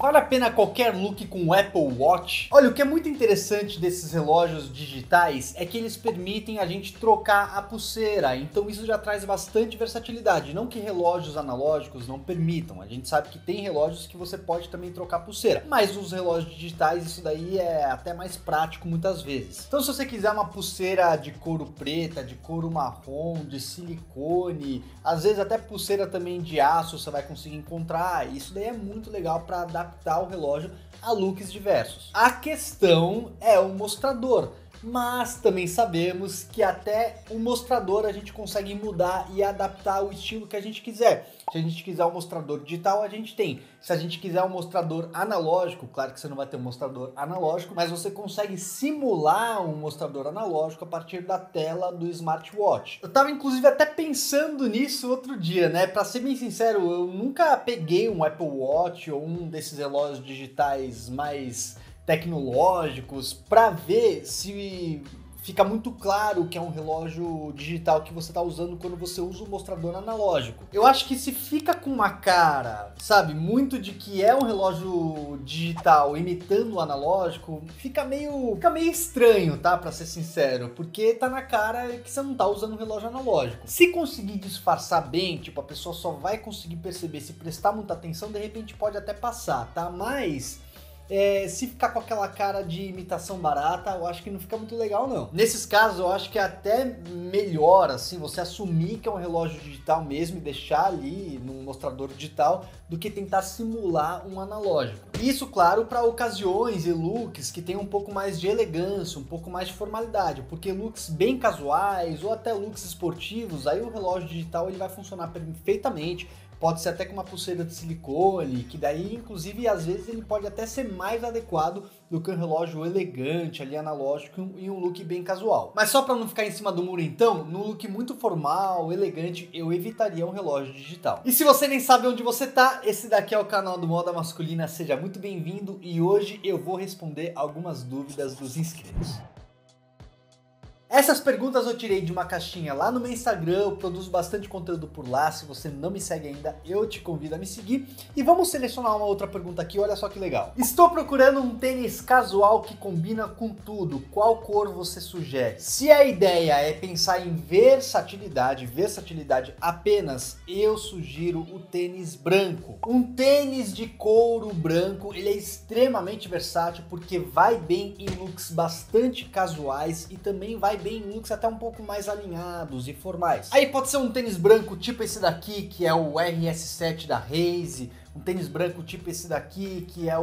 Vale a pena qualquer look com Apple Watch? Olha, o que é muito interessante desses relógios digitais é que eles permitem a gente trocar a pulseira, então isso já traz bastante versatilidade, não que relógios analógicos não permitam, a gente sabe que tem relógios que você pode também trocar a pulseira, mas os relógios digitais isso daí é até mais prático muitas vezes. Então se você quiser uma pulseira de couro preta, de couro marrom, de silicone, às vezes até pulseira também de aço você vai conseguir encontrar, isso daí é muito legal para dar adaptar o relógio a looks diversos. A questão é o mostrador, mas também sabemos que até o mostrador a gente consegue mudar e adaptar o estilo que a gente quiser. Se a gente quiser um mostrador digital, a gente tem. Se a gente quiser um mostrador analógico, claro que você não vai ter um mostrador analógico, mas você consegue simular um mostrador analógico a partir da tela do smartwatch. Eu tava inclusive até pensando nisso outro dia, né? Pra ser bem sincero, eu nunca peguei um Apple Watch ou um desses relógios digitais mais tecnológicos para ver se fica muito claro que é um relógio digital que você está usando quando você usa o mostrador analógico. Eu acho que se fica com uma cara, sabe, muito de que é um relógio digital imitando o analógico, fica meio estranho, tá? Para ser sincero, porque tá na cara que você não tá usando um relógio analógico. Se conseguir disfarçar bem, tipo, a pessoa só vai conseguir perceber se prestar muita atenção, de repente pode até passar, tá? Mas se ficar com aquela cara de imitação barata, eu acho que não fica muito legal não. Nesses casos eu acho que é até melhor assim, você assumir que é um relógio digital mesmo e deixar ali num mostrador digital, do que tentar simular um analógico. Isso, claro, para ocasiões e looks que tem um pouco mais de elegância, um pouco mais de formalidade, porque looks bem casuais ou até looks esportivos, aí o relógio digital ele vai funcionar perfeitamente. Pode ser até com uma pulseira de silicone, que daí, inclusive, às vezes ele pode até ser mais adequado do que um relógio elegante, ali analógico e um look bem casual. Mas só para não ficar em cima do muro então, num look muito formal, elegante, eu evitaria um relógio digital. E se você nem sabe onde você tá, esse daqui é o canal do Moda Masculina, seja muito bem-vindo e hoje eu vou responder algumas dúvidas dos inscritos. Essas perguntas eu tirei de uma caixinha lá no meu Instagram, eu produzo bastante conteúdo por lá, se você não me segue ainda, eu te convido a me seguir. E vamos selecionar uma outra pergunta aqui, olha só que legal. Estou procurando um tênis casual que combina com tudo, qual cor você sugere? Se a ideia é pensar em versatilidade apenas, eu sugiro o tênis branco. Um tênis de couro branco, ele é extremamente versátil porque vai bem em looks bastante casuais e também vai bem em looks até um pouco mais alinhados e formais. Aí pode ser um tênis branco tipo esse daqui, que é o RS7 da Raise, um tênis branco tipo esse daqui, que é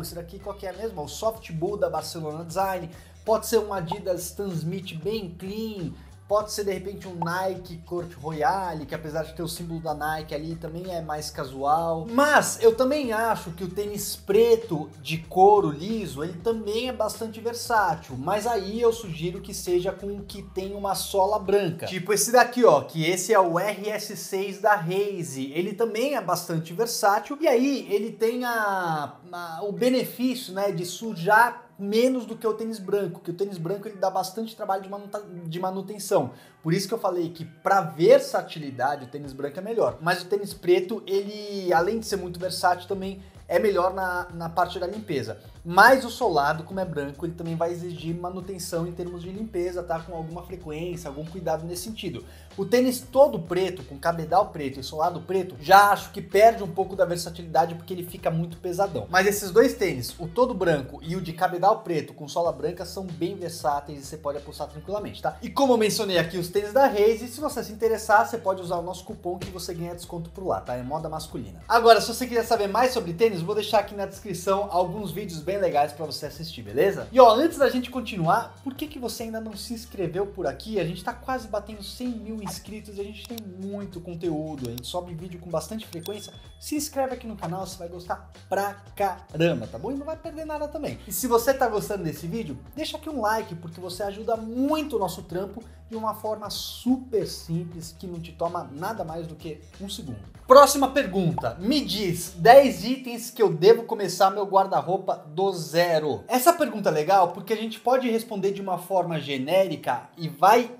esse daqui, qual que é mesmo? O Softball da Barcelona Design, pode ser um Adidas Stan Smith bem clean, pode ser de repente um Nike Court Royale, que apesar de ter o símbolo da Nike ali, também é mais casual. Mas eu também acho que o tênis preto de couro liso, ele também é bastante versátil. Mas aí eu sugiro que seja com que tem uma sola branca. Tipo esse daqui, ó, que esse é o RS6 da Raise. Ele também é bastante versátil. E aí ele tem o benefício, né, de sujar menos do que o tênis branco, que o tênis branco ele dá bastante trabalho de manutenção. Por isso que eu falei que para versatilidade o tênis branco é melhor. Mas o tênis preto, ele além de ser muito versátil, também é melhor na parte da limpeza. Mas o solado, como é branco, ele também vai exigir manutenção em termos de limpeza, tá? Com alguma frequência, algum cuidado nesse sentido. O tênis todo preto, com cabedal preto e solado preto, já acho que perde um pouco da versatilidade porque ele fica muito pesadão. Mas esses dois tênis, o todo branco e o de cabedal preto com sola branca, são bem versáteis e você pode apostar tranquilamente, tá? E como eu mencionei aqui os tênis da Raise, se você se interessar, você pode usar o nosso cupom que você ganha desconto por lá, tá? É Moda Masculina. Agora, se você quiser saber mais sobre tênis, vou deixar aqui na descrição alguns vídeos bem legais para você assistir, beleza? E ó, antes da gente continuar, por que você ainda não se inscreveu por aqui? A gente tá quase batendo 100 mil inscritos, a gente tem muito conteúdo, a gente sobe vídeo com bastante frequência. Se inscreve aqui no canal, você vai gostar pra caramba, tá bom? E não vai perder nada também. E se você tá gostando desse vídeo, deixa aqui um like, porque você ajuda muito o nosso trampo de uma forma super simples, que não te toma nada mais do que um segundo. Próxima pergunta, me diz 10 itens que eu devo começar meu guarda-roupa do zero. Essa pergunta é legal porque a gente pode responder de uma forma genérica e vai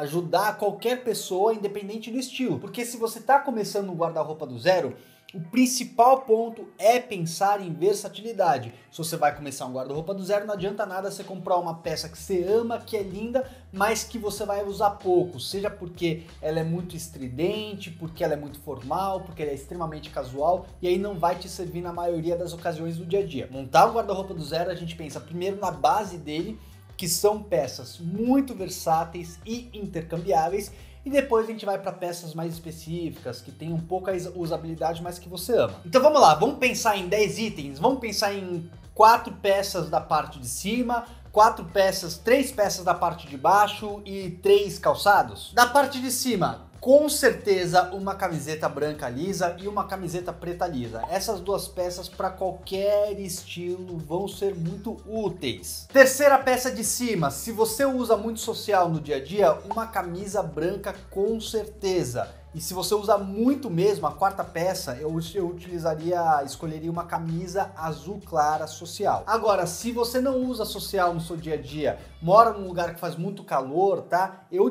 ajudar qualquer pessoa independente do estilo, porque se você está começando um guarda-roupa do zero, O principal ponto é pensar em versatilidade. Se você vai começar um guarda-roupa do zero, não adianta nada você comprar uma peça que você ama, que é linda, mas que você vai usar pouco, seja porque ela é muito estridente, porque ela é muito formal, porque ela é extremamente casual, e aí não vai te servir na maioria das ocasiões do dia a dia. Montar um guarda-roupa do zero, a gente pensa primeiro na base dele, que são peças muito versáteis e intercambiáveis, e depois a gente vai para peças mais específicas, que tem um pouco a usabilidade, mas que você ama. Então vamos lá, vamos pensar em 10 itens, vamos pensar em 4 peças da parte de cima, 4 peças, 3 peças da parte de baixo e 3 calçados. Da parte de cima, com certeza uma camiseta branca lisa e uma camiseta preta lisa. Essas duas peças para qualquer estilo vão ser muito úteis. Terceira peça de cima, se você usa muito social no dia a dia, uma camisa branca com certeza. E se você usa muito mesmo, a quarta peça, eu escolheria uma camisa azul clara social. Agora, se você não usa social no seu dia a dia, mora num lugar que faz muito calor, tá? Eu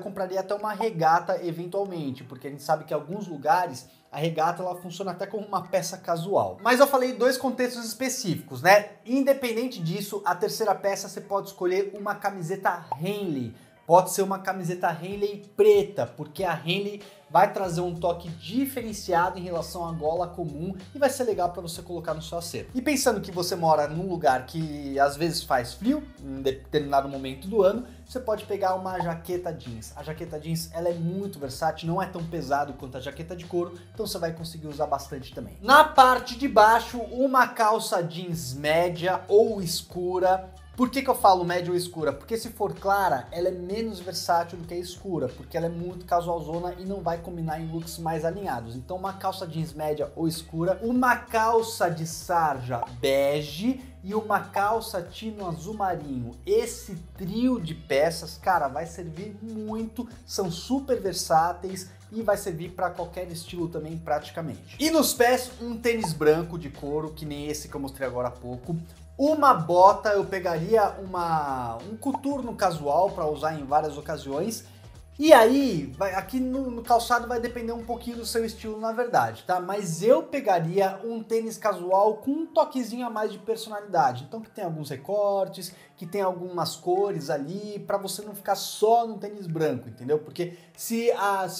compraria até uma regata eventualmente, porque a gente sabe que em alguns lugares a regata ela funciona até como uma peça casual. Mas eu falei dois contextos específicos, né? Independente disso, a terceira peça você pode escolher uma camiseta Henley. Pode ser uma camiseta Henley preta, porque a Henley vai trazer um toque diferenciado em relação à gola comum e vai ser legal para você colocar no seu acervo. E pensando que você mora num lugar que às vezes faz frio, em determinado momento do ano, você pode pegar uma jaqueta jeans. A jaqueta jeans ela é muito versátil, não é tão pesado quanto a jaqueta de couro, então você vai conseguir usar bastante também. Na parte de baixo, uma calça jeans média ou escura. Por que eu falo média ou escura? Porque se for clara, ela é menos versátil do que a escura, porque ela é muito casualzona e não vai combinar em looks mais alinhados. Então uma calça jeans média ou escura, uma calça de sarja bege e uma calça tino azul marinho. Esse trio de peças, cara, vai servir muito, são super versáteis e vai servir para qualquer estilo também praticamente. E nos pés, um tênis branco de couro, que nem esse que eu mostrei agora há pouco. Uma bota, eu pegaria um coturno casual para usar em várias ocasiões. E aí, aqui no calçado vai depender um pouquinho do seu estilo na verdade, tá? Mas eu pegaria um tênis casual com um toquezinho a mais de personalidade. Então que tem alguns recortes, que tem algumas cores ali, para você não ficar só no tênis branco, entendeu? Porque se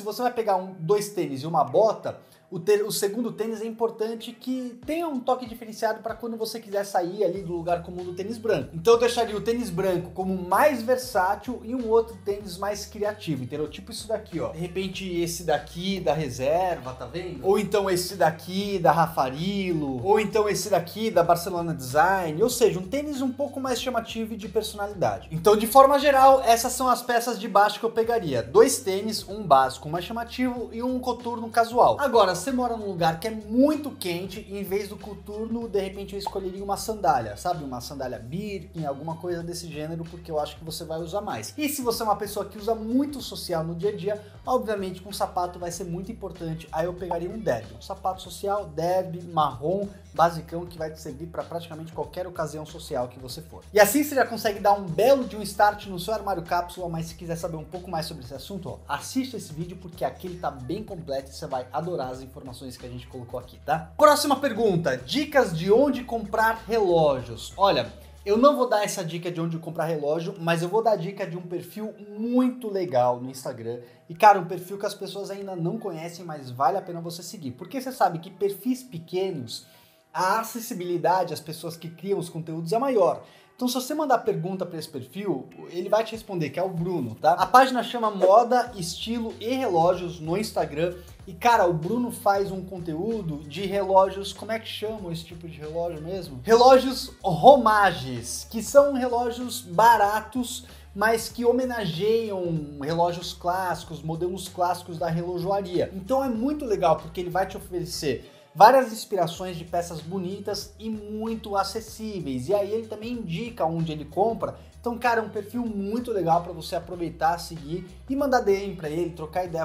você vai pegar dois tênis e uma bota, o segundo tênis é importante que tenha um toque diferenciado para quando você quiser sair ali do lugar comum do tênis branco. Então eu deixaria o tênis branco como mais versátil e um outro tênis mais criativo, entendeu? Tipo isso daqui, ó. De repente esse daqui da reserva, tá vendo? Ou então esse daqui da Raffarilo, ou então esse daqui da Barcelona Design, ou seja, um tênis um pouco mais chamativo e de personalidade. Então de forma geral, essas são as peças de baixo que eu pegaria. Dois tênis, um básico mais chamativo e um coturno casual. Agora, você mora num lugar que é muito quente e em vez do coturno, de repente eu escolheria uma sandália, sabe? Uma sandália Birkin, alguma coisa desse gênero, porque eu acho que você vai usar mais. E se você é uma pessoa que usa muito social no dia a dia, obviamente com sapato vai ser muito importante, aí eu pegaria um derby, um sapato social, derby, marrom, basicão, que vai te servir para praticamente qualquer ocasião social que você for. E assim você já consegue dar um belo de um start no seu armário cápsula, mas se quiser saber um pouco mais sobre esse assunto, ó, assista esse vídeo porque aqui ele tá bem completo e você vai adorar as informações que a gente colocou aqui, tá? Próxima pergunta, dicas de onde comprar relógios. Olha, eu não vou dar essa dica de onde comprar relógio, mas eu vou dar a dica de um perfil muito legal no Instagram. E cara, um perfil que as pessoas ainda não conhecem, mas vale a pena você seguir. Porque você sabe que perfis pequenos, a acessibilidade, as pessoas que criam os conteúdos é maior. Então se você mandar pergunta para esse perfil, ele vai te responder, que é o Bruno, tá? A página chama Moda, Estilo e Relógios no Instagram. E cara, o Bruno faz um conteúdo de relógios, como é que chama esse tipo de relógio mesmo? Relógios homages, que são relógios baratos, mas que homenageiam relógios clássicos, modelos clássicos da relojoaria. Então é muito legal, porque ele vai te oferecer várias inspirações de peças bonitas e muito acessíveis. E aí ele também indica onde ele compra. Então, cara, é um perfil muito legal para você aproveitar, seguir e mandar DM para ele, trocar ideia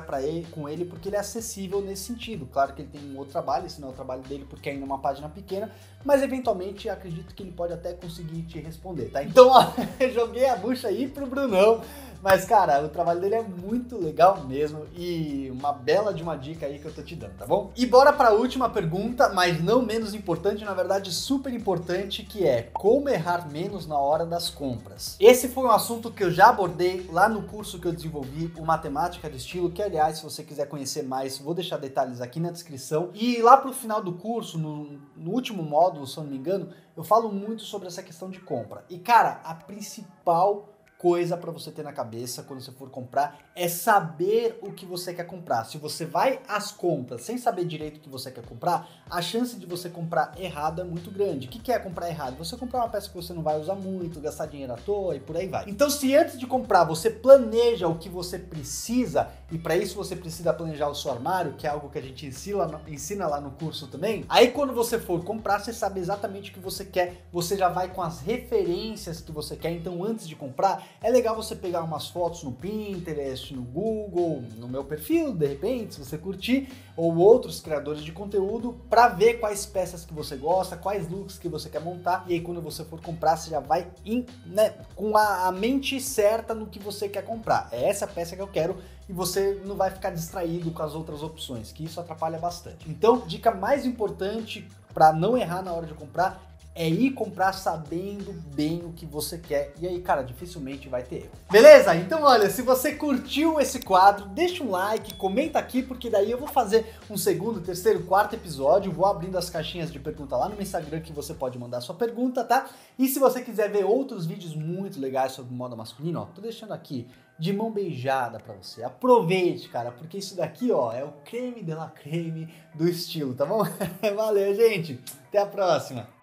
com ele, porque ele é acessível nesse sentido. Claro que ele tem um outro trabalho, esse não é o trabalho dele, porque ainda é uma página pequena, mas eventualmente acredito que ele pode até conseguir te responder, tá? Então, ó, joguei a bucha aí pro Brunão, mas, cara, o trabalho dele é muito legal mesmo e uma bela de uma dica aí que eu tô te dando, tá bom? E bora para a última pergunta, mas não menos importante, na verdade super importante, que é como errar menos na hora das compras. Esse foi um assunto que eu já abordei lá no curso que eu desenvolvi, o Matemática do Estilo, que aliás, se você quiser conhecer mais, vou deixar detalhes aqui na descrição. E lá pro final do curso, no último módulo, se eu não me engano, eu falo muito sobre essa questão de compra. E cara, a principal coisa para você ter na cabeça quando você for comprar é saber o que você quer comprar. Se você vai às compras sem saber direito o que você quer comprar, a chance de você comprar errado é muito grande. O que é comprar errado? Você comprar uma peça que você não vai usar muito, gastar dinheiro à toa e por aí vai. Então, se antes de comprar você planeja o que você precisa, e para isso você precisa planejar o seu armário, que é algo que a gente ensina lá no curso também, aí quando você for comprar, você sabe exatamente o que você quer, você já vai com as referências que você quer. Então, antes de comprar, é legal você pegar umas fotos no Pinterest, no Google, no meu perfil, de repente, se você curtir, ou outros criadores de conteúdo, para ver quais peças que você gosta, quais looks que você quer montar, e aí quando você for comprar, você já vai com a mente certa no que você quer comprar. É essa peça que eu quero, e você não vai ficar distraído com as outras opções, que isso atrapalha bastante. Então, dica mais importante para não errar na hora de comprar, é ir comprar sabendo bem o que você quer. E aí, cara, dificilmente vai ter erro. Beleza? Então, olha, se você curtiu esse quadro, deixa um like, comenta aqui, porque daí eu vou fazer um segundo, terceiro, quarto episódio. Vou abrindo as caixinhas de pergunta lá no Instagram, que você pode mandar sua pergunta, tá? E se você quiser ver outros vídeos muito legais sobre moda masculina, ó, tô deixando aqui de mão beijada pra você. Aproveite, cara, porque isso daqui, ó, é o creme de la creme do estilo, tá bom? Valeu, gente! Até a próxima!